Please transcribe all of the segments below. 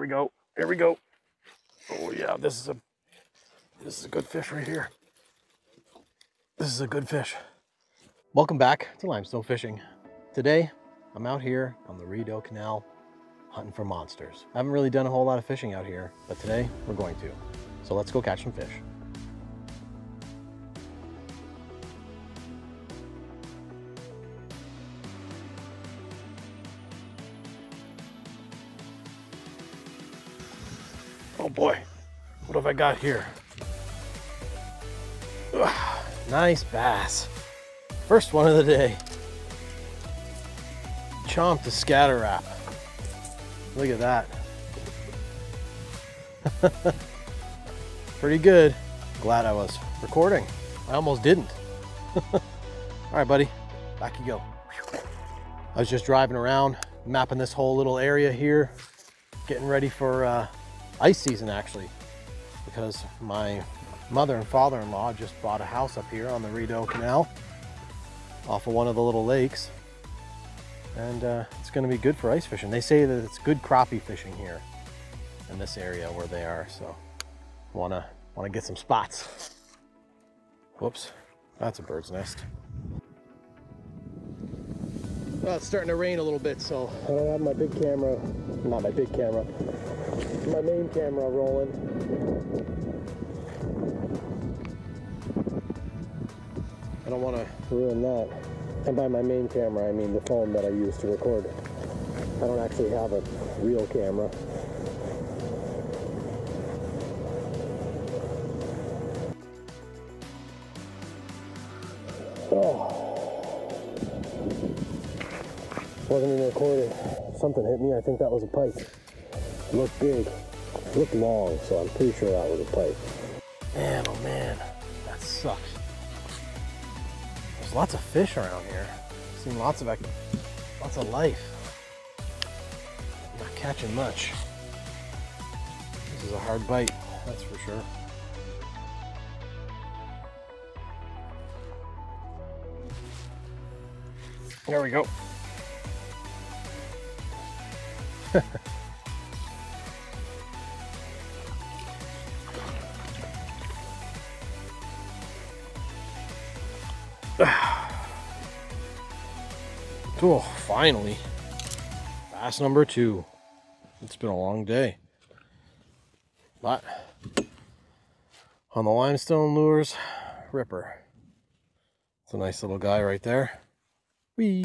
Here we go. Here we go. Oh yeah, this is a good fish right here. This is a good fish. Welcome back to Limestone Fishing. Today, I'm out here on the Rideau Canal hunting for monsters. I haven't really done a whole lot of fishing out here, but today we're going to. So let's go catch some fish. Oh boy, what have I got here? Ugh, nice bass. First one of the day. Chomped a scatter wrap. Look at that. Pretty good. Glad I was recording. I almost didn't. All right, buddy, back you go. I was just driving around, mapping this whole little area here, getting ready for ice season actually, because my mother and father-in-law just bought a house up here on the Rideau Canal off of one of the little lakes. And it's gonna be good for ice fishing. They say that it's good crappie fishing here in this area where they are, so wanna get some spots. Whoops, that's a bird's nest. Well, it's starting to rain a little bit, so I don't have my big camera, not my big camera, my main camera rolling. I don't wanna ruin that. And by my main camera, I mean the phone that I use to record. I don't actually have a real camera. Oh. Wasn't even recording. Something hit me, I think that was a pike. Looked big, looked long, so I'm pretty sure that was a pike. Man, oh man, that sucks. There's lots of fish around here. I've seen lots of life. I'm not catching much. This is a hard bite, that's for sure. There we go. Oh, finally, bass number two. It's been a long day, but on the Limestone Lures Ripper. It's a nice little guy right there. Whee!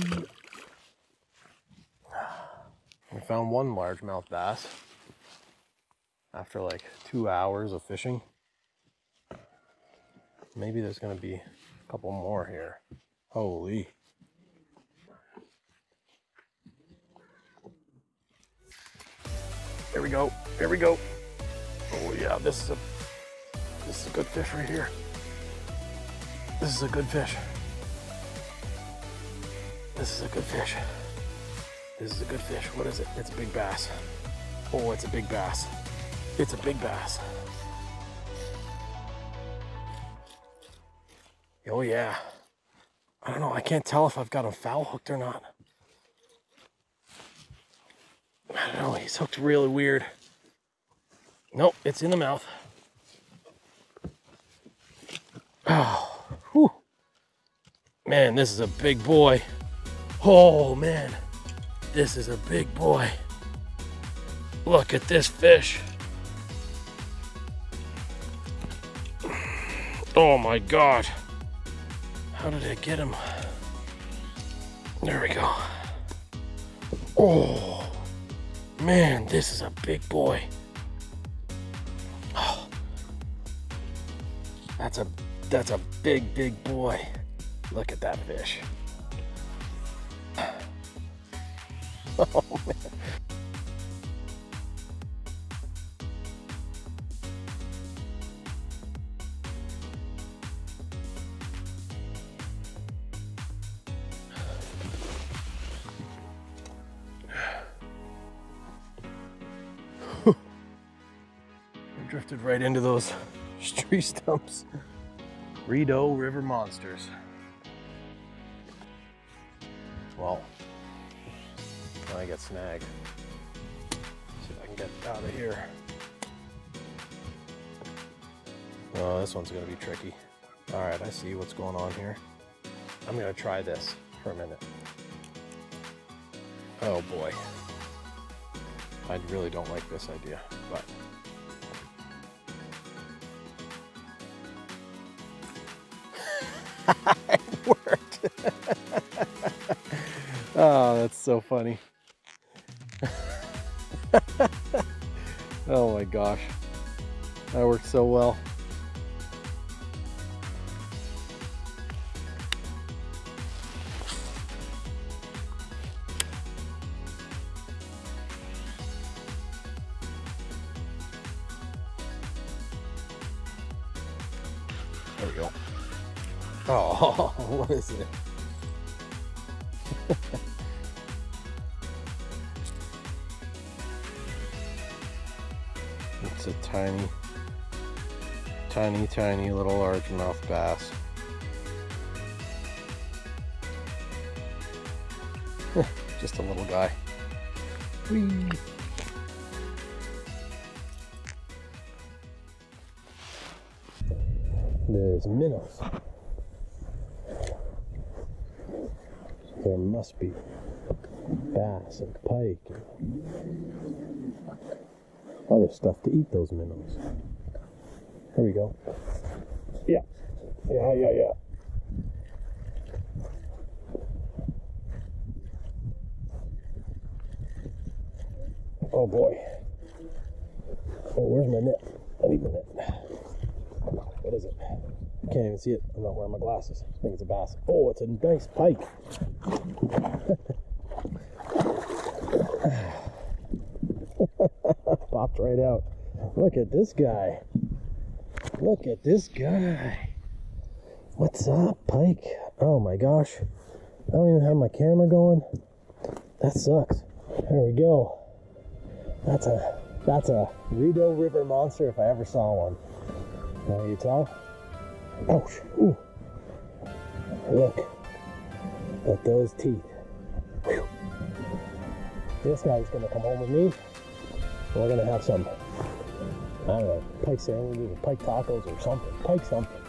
We found one largemouth bass after like 2 hours of fishing. Maybe there's gonna be a couple more here. Holy. Here we go, here we go. Oh yeah, this is a good fish right here. This is a good fish. This is a good fish. This is a good fish. What is it? It's a big bass. Oh, it's a big bass. It's a big bass. Oh yeah. I don't know, I can't tell if I've got him foul hooked or not. I don't know, he's hooked really weird. Nope, it's in the mouth. Oh, whew. Man, this is a big boy. Oh man, this is a big boy. Look at this fish. Oh my God. How did I get him? There we go. Oh. Man, this is a big boy. Oh, that's a big, big boy. Look at that fish. Oh, man. Drifted right into those tree stumps. Rideau River Monsters. Well, I got snagged. See if I can get get out of here. Oh, this one's gonna be tricky. All right, I see what's going on here. I'm gonna try this for a minute. Oh boy. I really don't like this idea, but. It worked. Oh, that's so funny. Oh my gosh. That worked so well. There we go. Oh, what is it? It's a tiny, tiny, tiny little largemouth bass. Just a little guy. Whee. There's minnows. There must be bass and pike and other stuff to eat those minnows. Here we go. Yeah. Yeah, yeah, yeah. Oh boy. Oh, where's my net? I need my net. What is it? I can't even see it. I'm not wearing my glasses. I think it's a bass. Oh, it's a nice pike. Popped right out. Look at this guy. Look at this guy. What's up, pike? Oh my gosh. I don't even have my camera going. That sucks. There we go. That's a Rideau River monster if I ever saw one. Can you tell? Ouch! Ooh. Look at those teeth. Whew. This guy's gonna come over me. We're gonna have some, I don't know, pike sandwiches or pike tacos or something. Pike something.